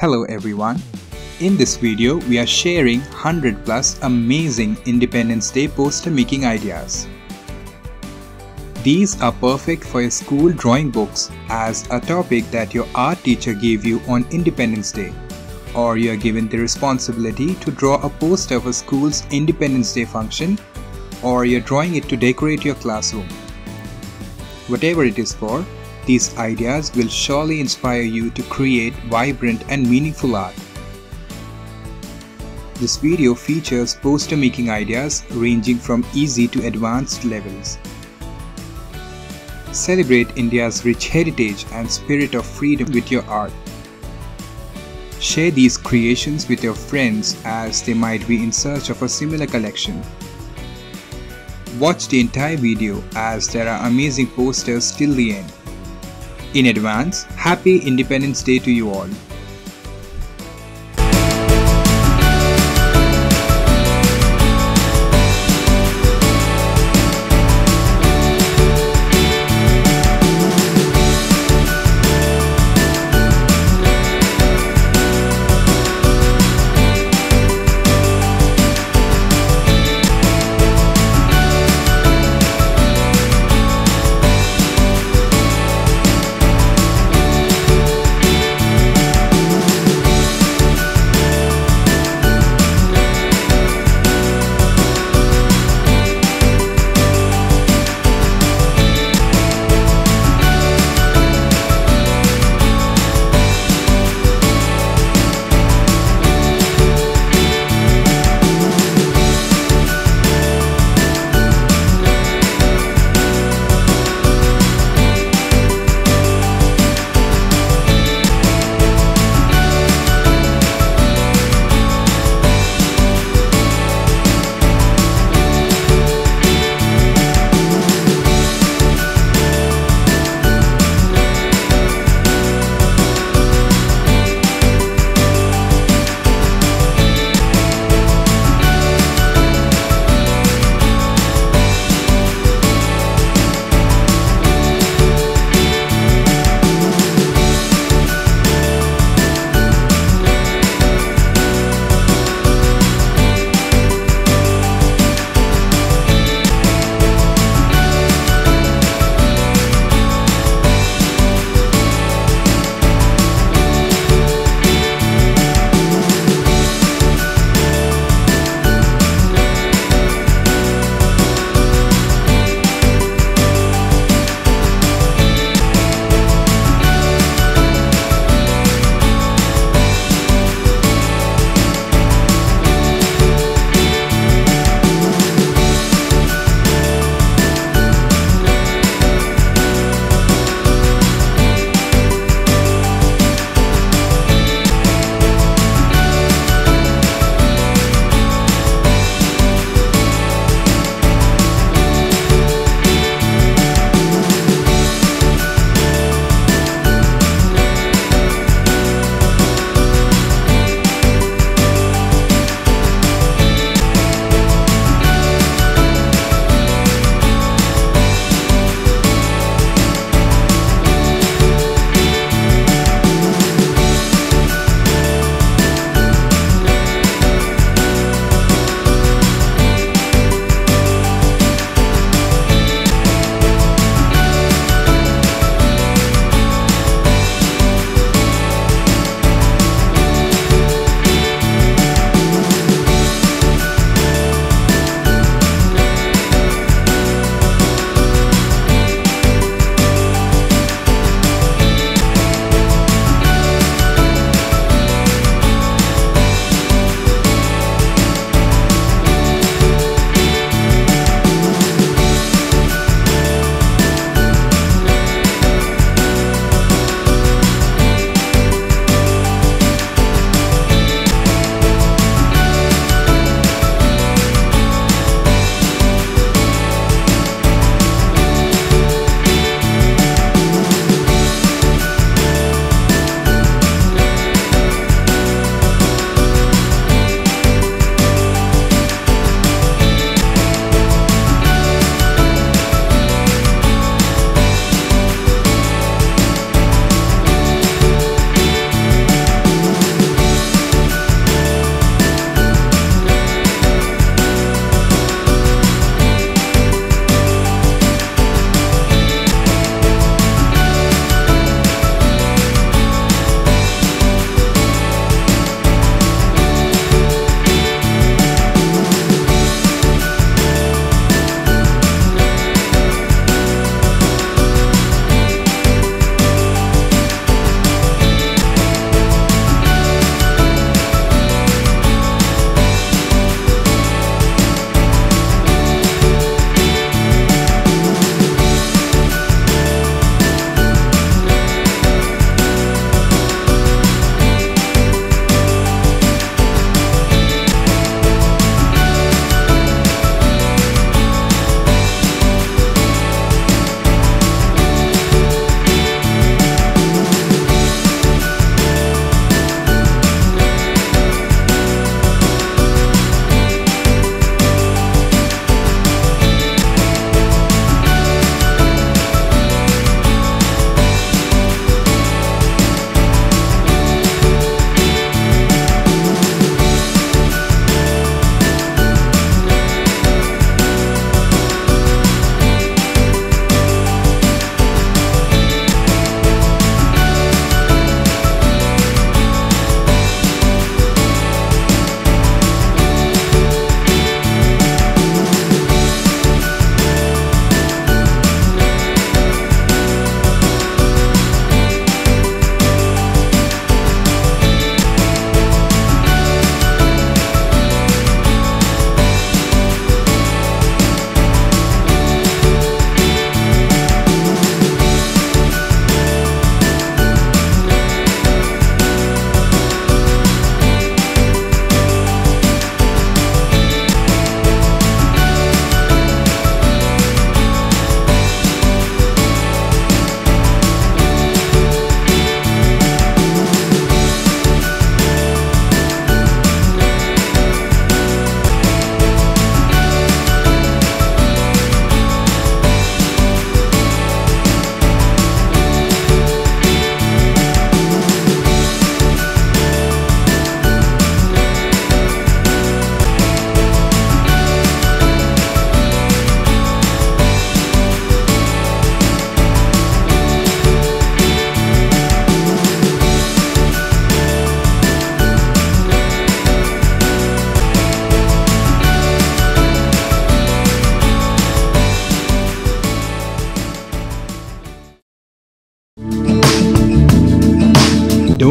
Hello everyone, in this video we are sharing 100 plus amazing Independence Day poster making ideas. These are perfect for your school drawing books as a topic that your art teacher gave you on Independence Day, or you are given the responsibility to draw a poster for school's Independence Day function, or you are drawing it to decorate your classroom. Whatever it is for, these ideas will surely inspire you to create vibrant and meaningful art. This video features poster making ideas ranging from easy to advanced levels. Celebrate India's rich heritage and spirit of freedom with your art. Share these creations with your friends as they might be in search of a similar collection. Watch the entire video as there are amazing posters till the end. In advance, happy Independence Day to you all.